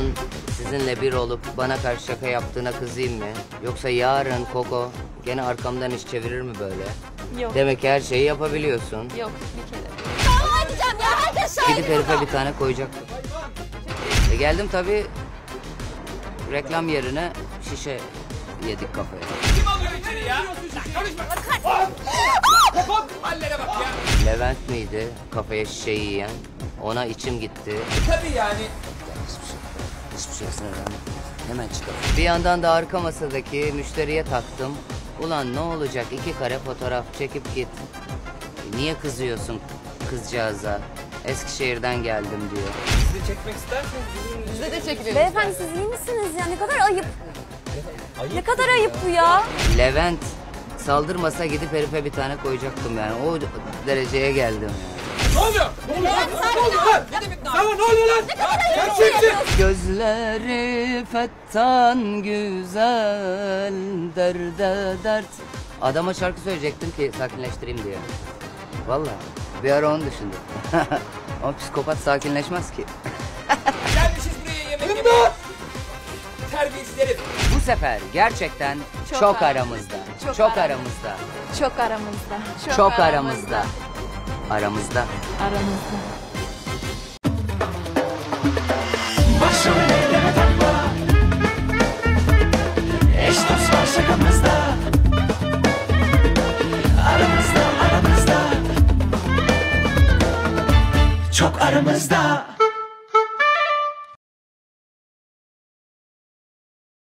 Onun sizinle bir olup bana karşı şaka yaptığına kızayım mı? Yoksa yarın Koko gene arkamdan iş çevirir mi böyle? Yok. Demek ki her şeyi yapabiliyorsun. Yok, bir kere. Tamam edeceğim ya, herkes şahit. Gidip herife bir tane koyacaktım. Geldim tabii, reklam yerine şişe yedik kafaya. Kim alıyor içeri ya? Karışma! Hop hop! Hallere bak ya! Levent miydi kafaya şişeyi yiyen? Ona içim gitti. Tabii yani. Hiçbir şey sınırlanmadım. Hemen çıkalım. Bir yandan da arka masadaki müşteriye taktım. Ulan ne olacak, 2 kare fotoğraf çekip git. Niye kızıyorsun kızcağıza? Eskişehir'den geldim diyor. Siz de çekmek isterseniz bizimle de çekiliriz. Beyefendi siz iyi misiniz ya? Ne kadar ayıp. Ayıp ne kadar ayıp ya. Bu ya. Levent saldırmasa gidip herife bir tane koyacaktım yani. O dereceye geldim. Ne oluyor? Ne oluyor? Ne oluyor lan? Ne demek ne oluyor? Ne oluyor lan? Sen kimsin? Gözleri fettan güzel, derde dert. Adama şarkı söyleyecektim ki sakinleştireyim diye. Vallahi. Bir ara onu düşündüm. Ama psikopat sakinleşmez ki. Gelmişiz buraya yemek yemeye. Terbiyesiz herif. Bu sefer gerçekten çok aramızda. Çok aramızda. Çok aramızda. Çok aramızda. Aramızda. Aramızda. Başrolde Levent Akba. Eş dost var şakamızda. Aramızda, aramızda. Çok aramızda.